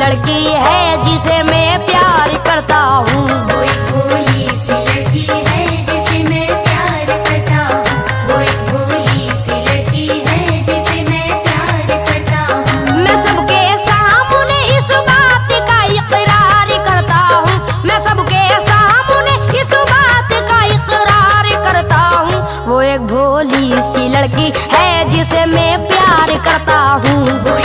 लड़की है जिसे मैं प्यार करता हूँ। वो एक भोली सी लड़की है जिसे मैं प्यार करता हूँ। वो एक भोली सी लड़की है जिसे मैं प्यार करता हूँ। मैं सबके सामने इस बात का इकरार करता हूँ। मैं सबके सामने इस बात का इकरार करता हूँ। वो एक भोली सी लड़की है जिसे मैं प्यार करता हूँ। वो एक भोली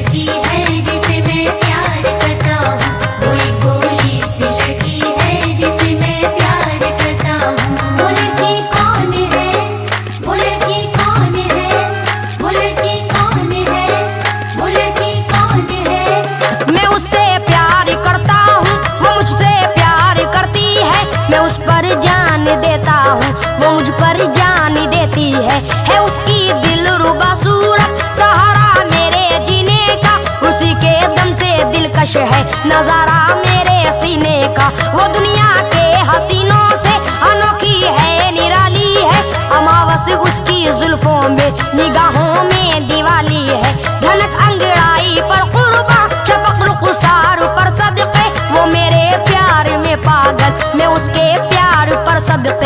सी लड़की है जिसे मैं प्यार करता हूँ। वो एक भोली सी लड़की है जिसे मैं प्यार करता हूँ। वो लड़की कौन है? वो लड़की कौन है? वो लड़की कौन है? वो लड़की कौन है? मैं उससे प्यार करता हूँ, वो मुझसे प्यार करती है। मैं उस पर जान देता हूँ, वो मुझ पर जान देती है उसकी दिलरुबा सूरत सहारा मेरे जीने का, उसी के दम से दिलकश है नजारा मेरे सीने का। वो दुनिया के हसीनों से अनोखी है, निराली है, अमावस उसकी जुल्फों में, निगाहों में दिवाली है। धनक अंगड़ाई पर कुर्बा, शफक रुखसार पर सदके, वो मेरे प्यार में पागल, मैं उसके प्यार पर सदके।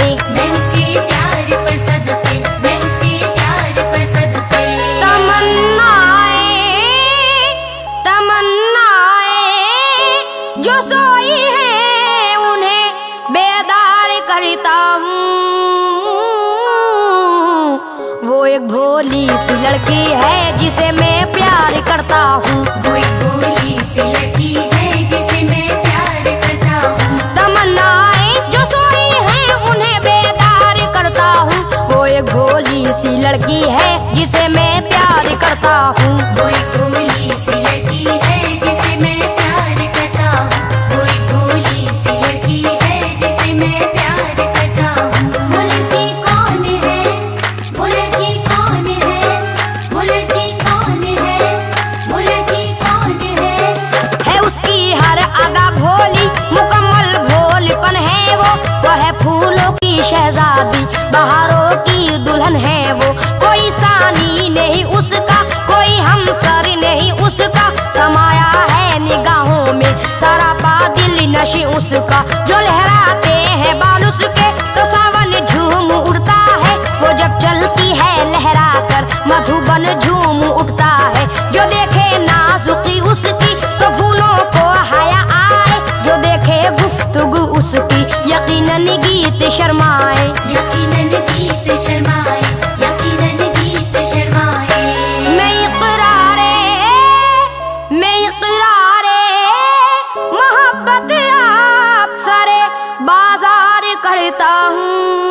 जो सोई है उन्हें बेदार करता हूँ। वो एक भोली सी लड़की है जिसे मैं प्यार करता हूँ। वो एक भोली सी लड़की है जिसे मैं प्यार करता हूँ। तमन्नाएं जो सोई है उन्हें बेदार करता हूँ। वो एक भोली सी लड़की है जिसे मैं प्यार करता हूँ। वो एक भोली सी लड़की है जिसे मैं शहजादी बहारों की दुल्हन है। वो कोई सानी नहीं उसका, कोई हमसर नहीं उसका, समाया है निगाहों में सरापा दिल नशे उसका। जो लहराते हैं बाल उसके तो सावन झूम उड़ता है। वो जब चलती है लहरा कर मधुबन झूम उठता है। जो देखे नाजुकी उसकी तो फूलों को हाया आए। जो देखे गुफ्तगू उसकी यकीनन गीत शर्माए। यकीनन गीत शर्माए। यकीनन गीत शर्माए। मैं इकरारे मोहब्बत आप सारे बाजार करता हूँ।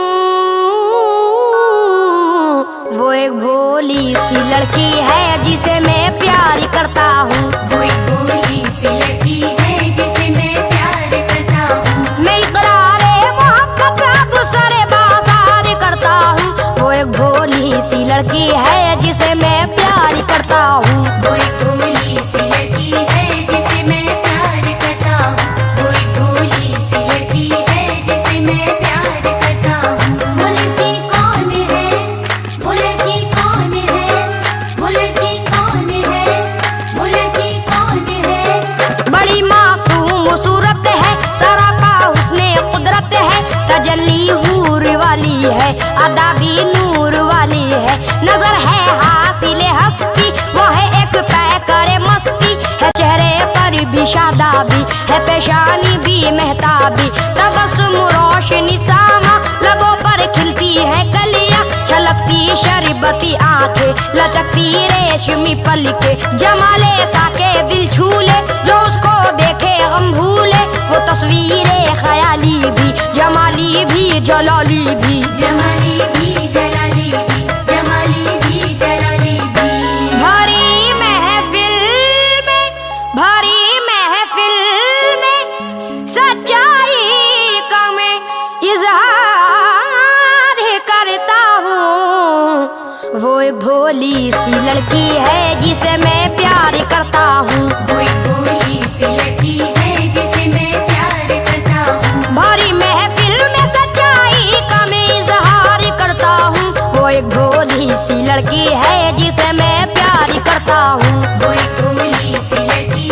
वो एक भोली सी लड़की है जिसे मैं प्यार करता हूँ। वो एक भोली सी लड़की है जिसे मैं प्यार करता हूँ। मैं सी लड़की है जिसे मैं प्यार करता हूँ। वो एक भोली सी लड़की है जिसे मैं प्यार करता हूँ। वो एक भोली सी लड़की है जिसे मैं प्यार करता हूँ। वो लड़की कौन है? वो लड़की कौन है? वो लड़की कौन है? वो लड़की कौन है? बड़ी मासूम सूरत है, सरापा उसने कुदरत है, तजल्ली हूर वाली है, अदा भी नूर वाली है, नजर है हासिले हस्ती, वो है एक पैकरे मस्ती, है चेहरे पर भी शादाबी, है पेशानी भी महताबी, तबस्सुम रोशनी सामा, लबों पर खिलती है कलियां, छलकती शरबती आंखें, लचकती रेशमी पलकें, जमाले साके दिल छूले, जो उसको देखे गम भूले, वो तस्वीरे ख्याली भी, जमाली भी जलाली भी। जमाली भी जलाली भी। जमाली भी जलाली भी। भरी महफिल में सच्चाई का मैं इजहार करता हूँ। वो एक भोली सी लड़की है जिसे मैं प्यार करता हूँ। वो एक भोली सी लड़की है जिसे मैं प्यार करता हूँ। भरी महफिल में सच्चाई का मैं इजहार करता हूँ। वो एक भोली सी लड़की है जिसे मैं प्यार करता हूँ। वो एक भोली सी लड़की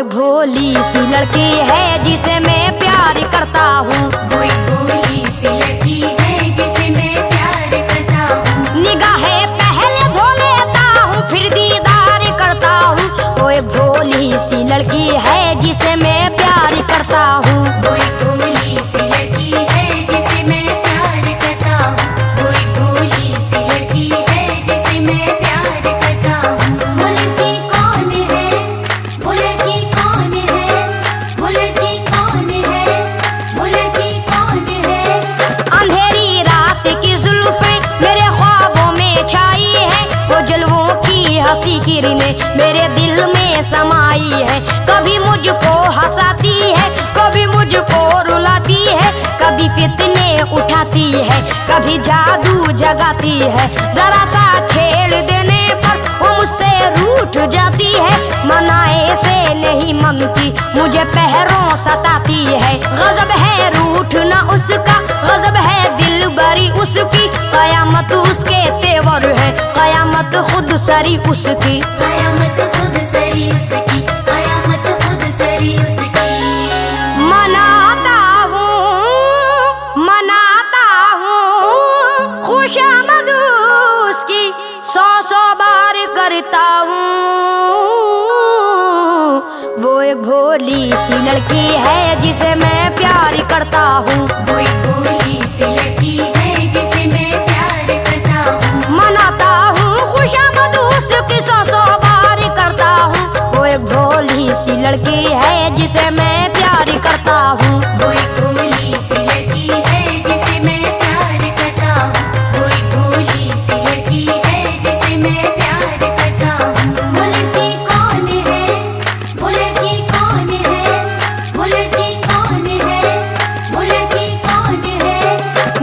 कोई भोली सी लड़की है जिसे मैं प्यार करता हूँ। कोई भोली सी लड़की है जिसे मैं प्यार करता हूँ। निगाहें पहले धो लेता हूँ फिर दीदार करता हूँ। कोई भोली सी लड़की है जिसे मैं प्यार करता हूँ। कोई भोली सी लड़की है जिसे मैं प्यार करता हूँ। कोई भोली सी लड़की है जिसे मैं प्यार करता हूँ। वो लड़की कौन है, वो लड़की कौन है, वो लड़की कौन है, वो लड़की कौन है। अंधेरी रात की जुल्फे मेरे ख्वाबों में छाई है। वो जलवों की हंसी किरणें मेरे दिल में समाई है। कभी मुझको हंसाती है, कभी मुझको रुलाती है, कभी फितने उठाती है, कभी जादू जगाती है। जरा सा छेड़ देने पर वो मुझसे रूठ जाती है। मनाए से नहीं मानती, मुझे पहरों सताती है। गजब है रूठना उसका, गजब है दिल बरी उसकी। कयामत उसके तेवर है, कयामत खुद सरी उसकी। कयामत खुद सरी उसकी, कयामत खुद सरी उसकी। मनाता हूँ खुशामद उसकी, सौ सौ बार करता हूँ। वो एक भोली सी लड़की है जिसे मैं प्यार करता हूँ। वो एक भोली सी लड़की है जिसे मैं प्यार करता हूँ। मनाता हूँ खुशामद उसकी, सौ सौ बार करता हूँ। वो एक भोली सी लड़की है जिसे मैं प्यार करता हूँ। वो एक भोली सी लड़की है जिसे मैं प्यार करता हूँ। वो एक भोली सी लड़की है जिसे मैं प्यार करता हूँ। वो लड़की कौन है, वो लड़की कौन है, वो लड़की कौन है, वो लड़की कौन है।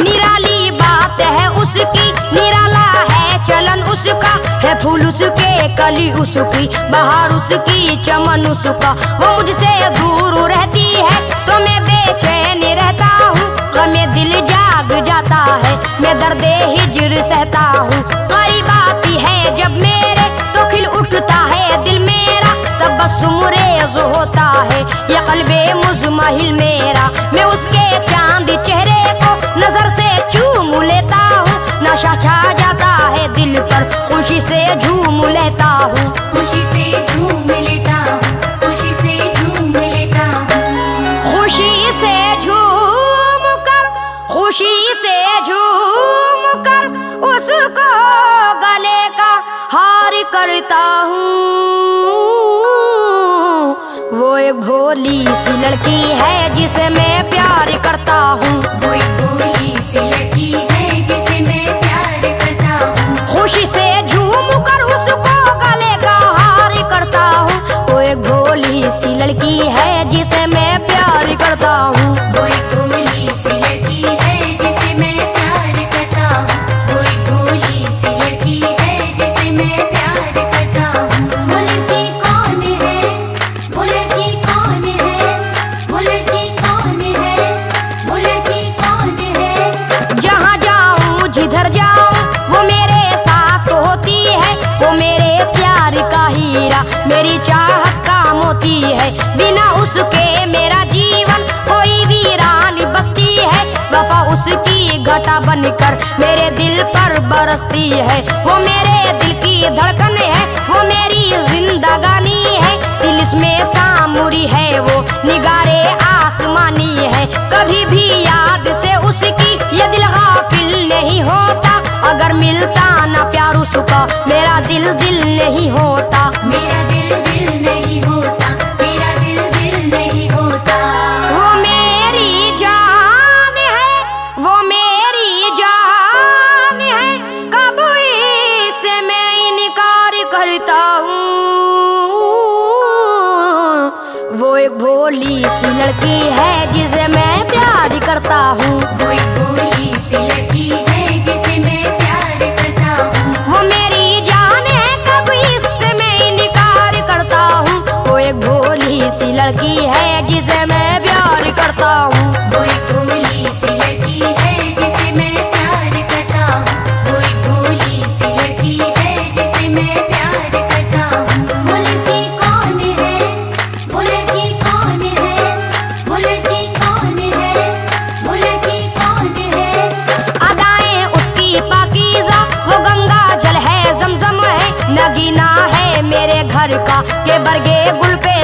निराली बात है उसकी, निराला है चलन उसका। है फूल उसके, कली उसकी, बहार उसकी, चमन उसका। वो मुझसे दूर रहती है तो मैं बेचैन रहता हूँ। गमे दिल जाग जाता है, मैं दर्दे हिजर सहता हूँ। करीब आती है जब मेरे तो खिल उठता है दिल मेरा। तबस्सुम रेज़ होता है ये कल्बे मुज़महिल मेरा। मैं उसके चांद चेहरे को नजर से चूम लेता हूँ। नशा छा जाता है दिल पर, खुशी से झूम लेता हूँ। खुशी से झूम लेता हूँ, खुशी से झूम लेता हूँ। खुशी से झूम कर, खुशी से झूम कर उसको गले का हार करता हूँ। वो एक भोली सी लड़की है जिसे मैं प्यार करता हूँ। वो एक भोली सी लड़की है जिसे मैं प्यार करता हूँ। खुशी से झूम कर उसको गले का हार करता हूँ। वो एक भोली सी लड़की है जिसे मैं प्यार करता हूँ। वो एक भोली सी लड़की है जिसे मैं प्यार करता हूँ। वो एक भोली सी लड़की है जिसे मैं प्यार करता हूँ। वो लड़की कौन है, वो लड़की कौन है, वो लड़की कौन है, वो लड़की कौन है। जहाँ जाऊँ जिधर जाऊँ वो मेरे साथ होती है। वो मेरे प्यार का हीरा, मेरी चाहत का मोती है। बिना उसके मेरा जीवन कोई वीरान बसती है। वफा उसकी घटा बनकर मेरे दिल पर बरसती है। वो मेरे दिल की धड़कन है, वो मेरी जिंदगानी है। दिल इसमें सामूरी है, वो निगारे आसमानी है। कभी भी याद से उसकी ये दिल गाफिल नहीं होता। अगर मिलता ना प्यार उसका, मेरा दिल दिल नहीं होता। मेरा दिल दिल नहीं होता, मेरा दिल दिल नहीं होता। वो मेरी जान है, वो मेरी जान है, कब इसे मैं इनकार करता हूँ। वो एक भोली सी लड़की है जिसे मैं प्यार करता हूँ। वो एक भोली सी लड़की है जिसे मैं प्यार करता हूँ। वो मेरी जान है, कभी इससे मैं इनकार करता हूँ। वो एक भोली सी लड़की है जिसे मैं प्यार करता हूँ। वो एक भोली सी लड़की है जिसे मैं प्यार करता हूँ। वो एक भोली सी लड़की है जिसे मैं प्यार करता हूँ। वो लड़की कौन है, वो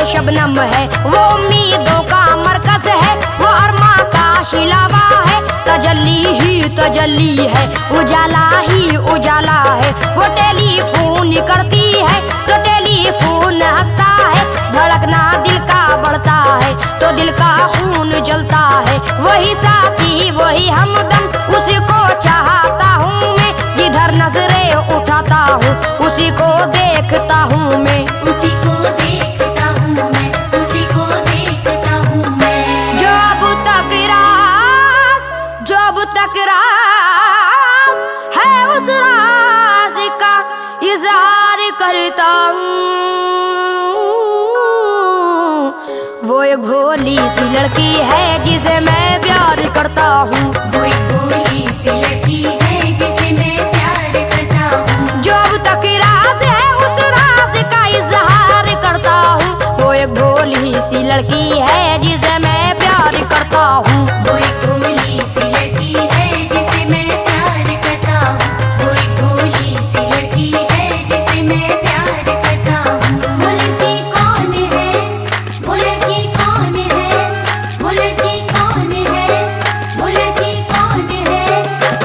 वो शबनम है, वो उम्मीदों का मरकज है, वो अरमा का शिलावा है, तजल्ली ही तजल्ली है, उजाला ही उजाला है। वो टेलीफोन करती है तो टेलीफोन हंसता है, धड़कना दिल का बढ़ता है तो दिल का खून जलता है। वही साथी वही हमदम उसको चाहता हूँ मैं, जिधर नजरें उठाता हूँ उसी को देखता हूँ मैं, उसी को देखता हूँ मैं, उसी को देखता हूँ मैं। जो अब तक राज है उस राज का इजहार करता हूँ। वो एक भोली सी लड़की है जिसे मैं प्यार करता हूँ, वो एक भोली सी लड़की है जिसे मैं प्यार करता हूँ। जो अब तक राज है उस राज का इजहार करता हूँ, वो एक भोली सी लड़की है जिसे मैं प्यार करता हूँ, वो एक भोली सी लड़की है जिसे मैं प्यार करता हूँ, वो एक भोली सी लड़की है जिसे मैं प्यार करता हूँ। वो लड़की कौन है, वो लड़की कौन है, वो लड़की कौन है, वो लड़की कौन है।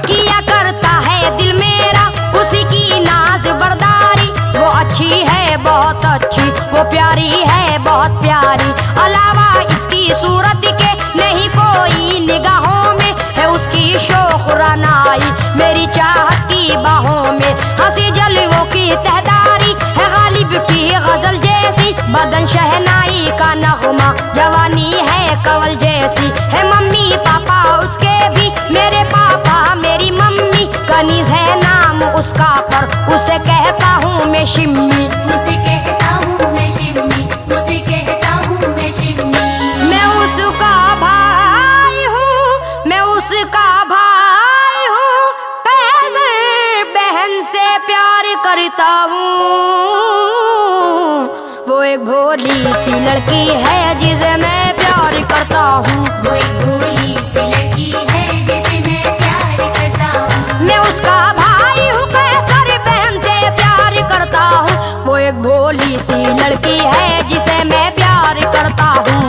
किया करता है दिल मेरा उसी की नाज बर्दारी, वो अच्छी है बहुत अच्छी, वो प्यारी है बहुत प्यारी, अलावा इसकी सूरत के नहीं कोई निगाहों में है उसकी शोखुरानाई, मेरी चाहत की बाहों में हंसी जलवों की तहदारी है, गालिब की गजल जैसी बदन शहनाई का नगमा, जवानी है कंवल जैसी है, मम्मी पापा उसके भी मेरे पापा मेरी मम्मी, कनीज है नाम उसका पर उसे कहता हूँ मैं शिम्मी, उसे कहता हूँ मैं शिम्मी, उसे कहता हूँ मैं शिम्मी। मैं उसका भाई हूँ, मैं उसका भाई हूँ, पैजर बहन से प्यार करता हूँ। वो एक भोली सी लड़की है जिसे मैं प्यार करता हूँ, वो एक भोली सी लड़की है जिसे मैं प्यार करता हूँ। मैं उसका भाई हूँ, पैजर बहन से प्यार करता हूँ, वो एक भोली सी लड़की है जिसे मैं प्यार करता हूँ।